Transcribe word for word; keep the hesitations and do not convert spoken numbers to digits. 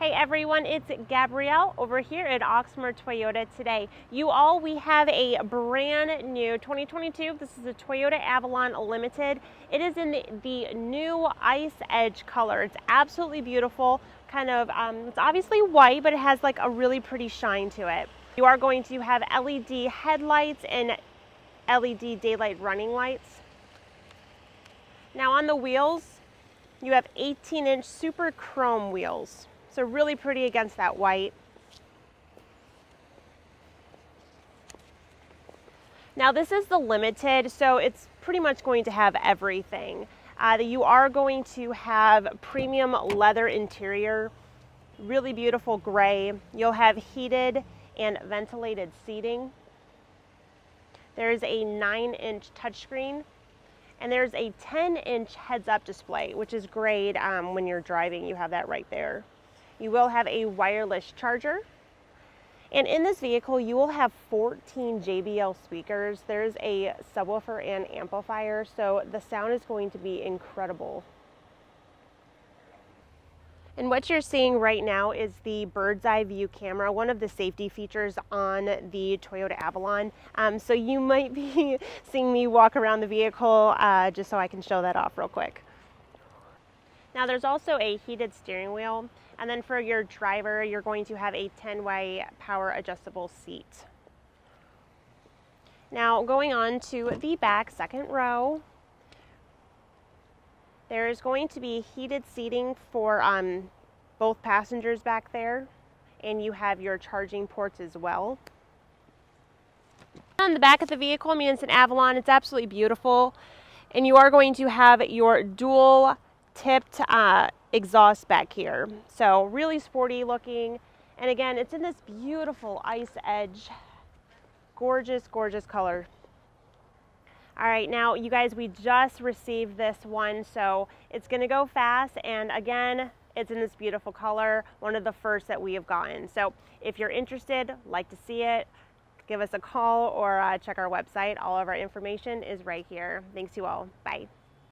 Hey everyone, it's Gabrielle over here at Oxmoor Toyota today. You all, we have a brand new twenty twenty-two, this is a Toyota Avalon Limited. It is in the, the new Ice Edge color. It's absolutely beautiful, kind of, um, it's obviously white, but it has like a really pretty shine to it. You are going to have L E D headlights and L E D daylight running lights. Now on the wheels, you have eighteen inch super chrome wheels. So really pretty against that white. Now this is the Limited, so it's pretty much going to have everything. Uh, you are going to have premium leather interior, really beautiful gray. You'll have heated and ventilated seating. There's a nine inch touchscreen, and there's a ten inch heads-up display, which is great um, when you're driving. You have that right there. You will have a wireless charger. And in this vehicle, you will have fourteen J B L speakers. There's a subwoofer and amplifier, so the sound is going to be incredible. And what you're seeing right now is the bird's eye view camera, one of the safety features on the Toyota Avalon. Um, so you might be seeing me walk around the vehicle uh, just so I can show that off real quick. Now there's also a heated steering wheel, and then for your driver, you're going to have a ten way power adjustable seat. Now going on to the back second row, there is going to be heated seating for um, both passengers back there, and you have your charging ports as well. On the back of the vehicle, I mean, it's an Avalon, it's absolutely beautiful, and you are going to have your dual tipped uh, exhaust back here, so really sporty looking. And again, it's in this beautiful Ice Edge, gorgeous gorgeous color. All right, now you guys, we just received this one, so it's gonna go fast, and again, it's in this beautiful color, one of the first that we have gotten. So if you're interested, like to see it, give us a call or uh, check our website. All of our information is right here. Thanks you all. Bye.